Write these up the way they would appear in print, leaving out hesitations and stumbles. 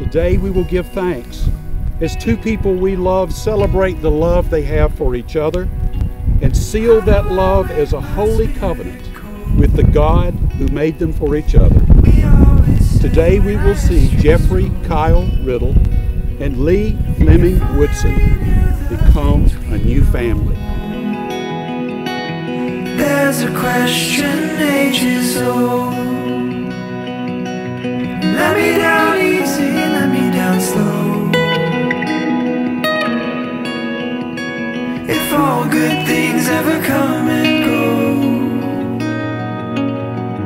Today we will give thanks. As two people we love, celebrate the love they have for each other and seal that love as a holy covenant with the God who made them for each other. Today we will see Jeffrey Kyle Riddle and Leigh Fleming Woodson become a new family. There's a question ages old. Let me down easy, let me down slow. If all good things ever come and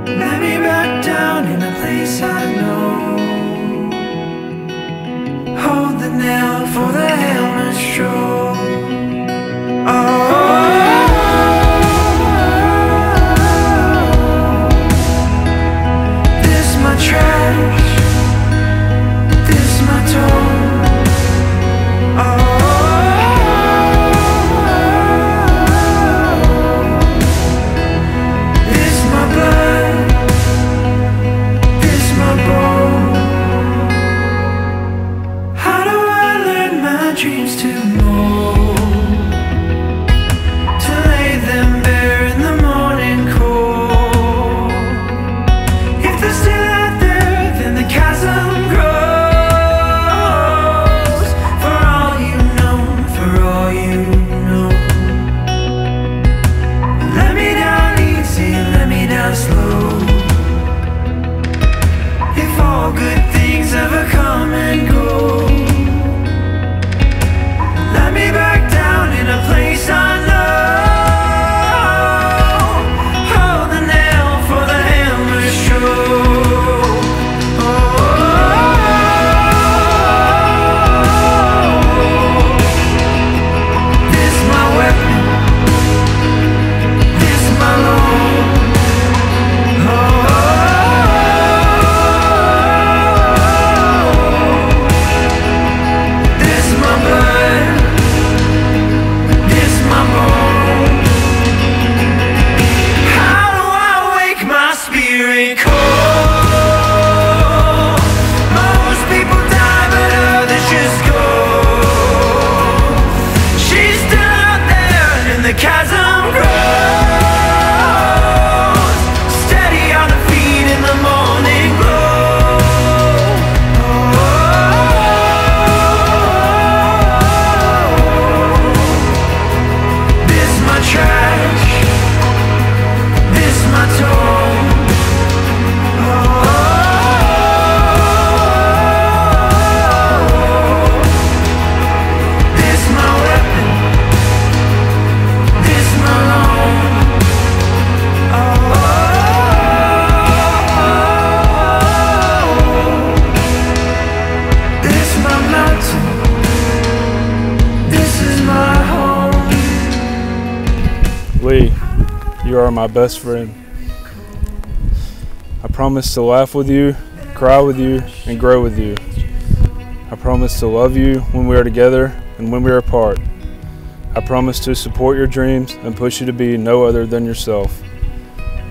go, let me back down in a place I know. Hold the nail for the hammer's stroke. Oh. You are my best friend. I promise to laugh with you, cry with you, and grow with you. I promise to love you when we are together and when we are apart. I promise to support your dreams and push you to be no other than yourself.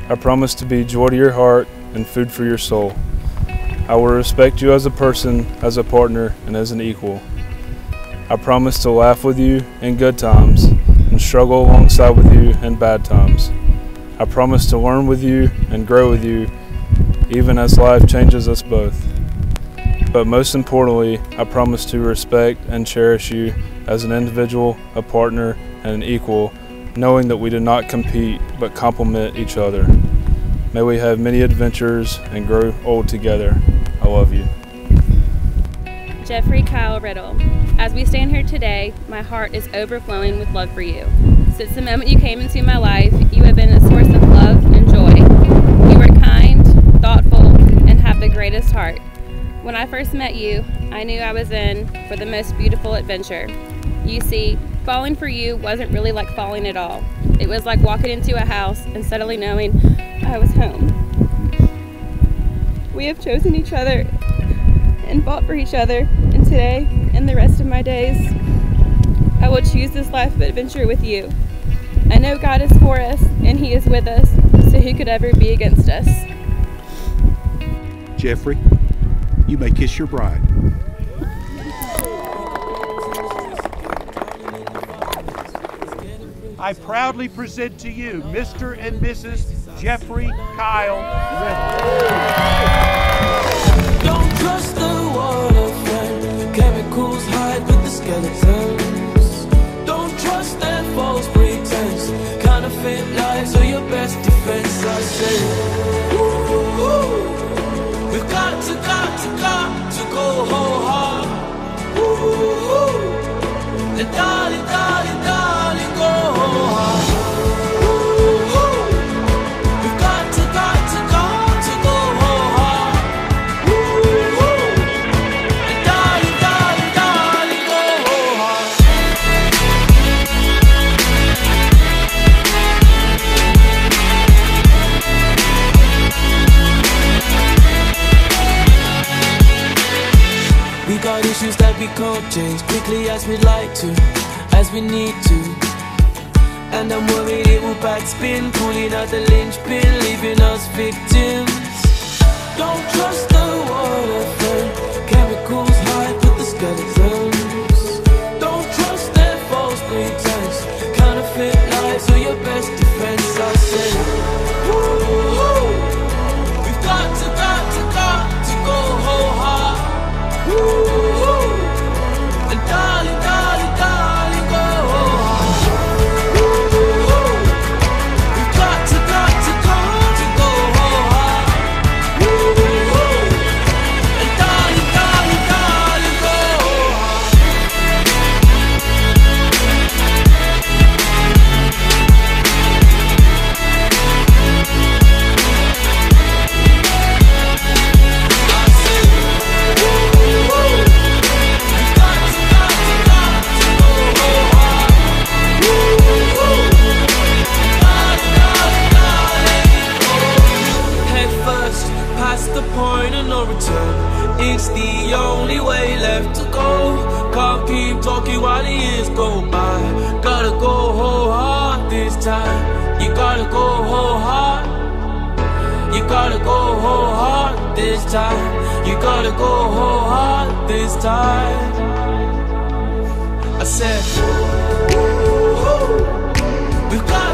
I promise to be joy to your heart and food for your soul. I will respect you as a person, as a partner, and as an equal. I promise to laugh with you in good times and struggle alongside with you in bad times. I promise to learn with you and grow with you, even as life changes us both. But most importantly, I promise to respect and cherish you as an individual, a partner, and an equal, knowing that we do not compete but complement each other. May we have many adventures and grow old together. I love you. Jeffrey Kyle Riddle. As we stand here today, my heart is overflowing with love for you. Since the moment you came into my life, you have been a source of love and joy. You are kind, thoughtful, and have the greatest heart. When I first met you, I knew I was in for the most beautiful adventure. You see, falling for you wasn't really like falling at all. It was like walking into a house and suddenly knowing I was home. We have chosen each other and fought for each other, and today and the rest of my days, I will choose this life of adventure with you. I know God is for us and He is with us, so who could ever be against us? Jeffrey, You may kiss your bride. I proudly present to you Mr. and Mrs. Jeffrey Kyle Riddle. Don't trust the water, friend. Chemicals hide with the skeletons. Don't trust their false pretense. Counterfeit lies are your best defense, I say. We've got to go whole hog. Ooh, the dolly, dolly, dolly, go whole hog. We've got to go whole hog. The dolly, dolly, dolly, go whole hog. We got issues that we can't change quickly as we'd like to, as we need to. And I'm worried it will backspin, pulling out the linchpin, leaving us victims. Don't trust the water, friend. Chemicals hide with the skeletons. Don't trust their false pretense. Counterfeit lies are your best defense, I say. Woo-hoo. We've got to go whole hog. Woo-hoo. And darling, darling, darling, go whole hog. Woo-hoo. We've got to go whole hog. Woo-hoo. And darling, darling, darling, go whole hog. Head first, past the point of no return. It's the only way left to go. Can't keep talking while the years go by. Gotta go whole hard this time. You gotta go whole hard. You gotta go whole hard this time. You gotta go whole hard this time. I said, ooh, ooh, ooh. We've got